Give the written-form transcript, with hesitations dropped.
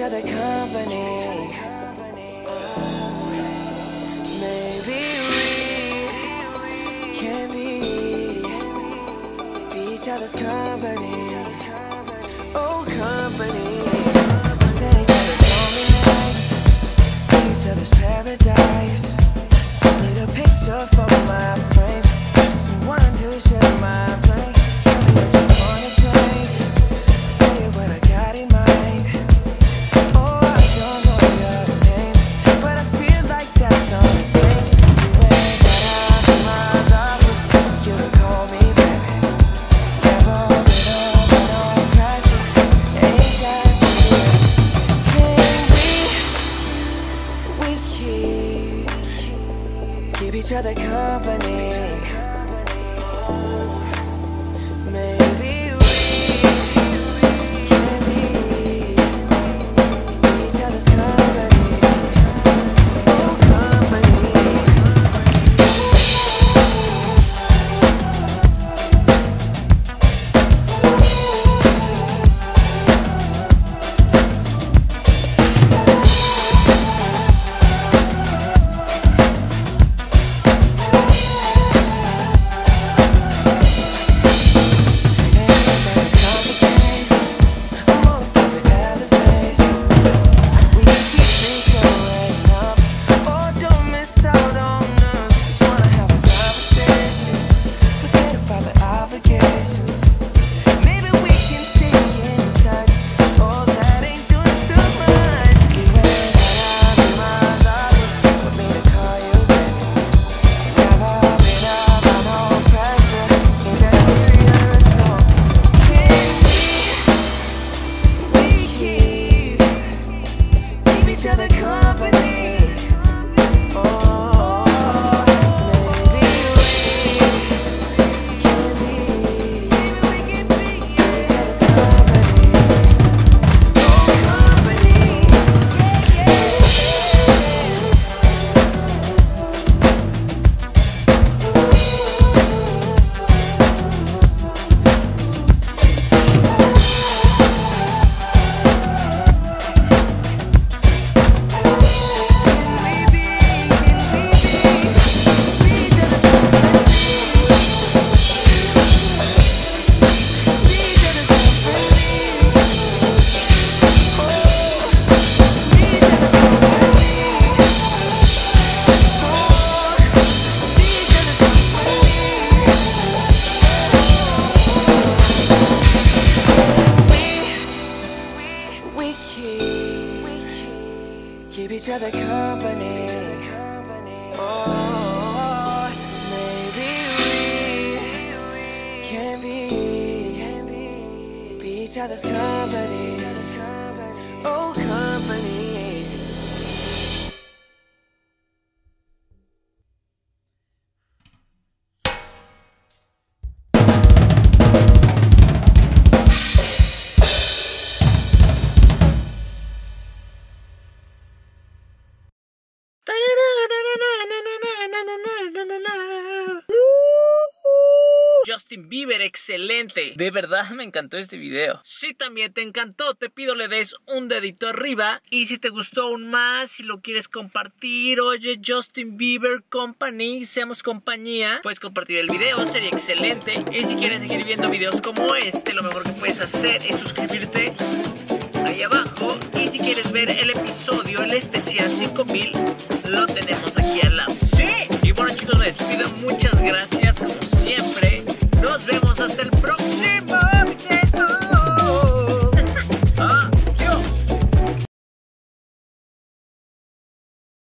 each other company. Maybe we can be each other's company. Oh, company. Set each other's lonely nights, each other's paradise. Need a picture for my frame, someone to share my brain. Each other company. Oh, maybe we can be each other's company. Oh, keep each other company. Oh, maybe we can be each other's company. Oh, company. Justin Bieber, excelente, de verdad me encantó este video. Si también te encantó, te pido le des un dedito arriba, y si te gustó aún más, si lo quieres compartir, oye, Justin Bieber Company, seamos compañía, puedes compartir el video, sería excelente. Y si quieres seguir viendo videos como este, lo mejor que puedes hacer es suscribirte ahí abajo, y si quieres ver el episodio, el especial 5000, lo tenemos aquí al lado. Sí. Y bueno, chicos, me despido, muchas gracias como siempre. Nos vemos hasta el próximo.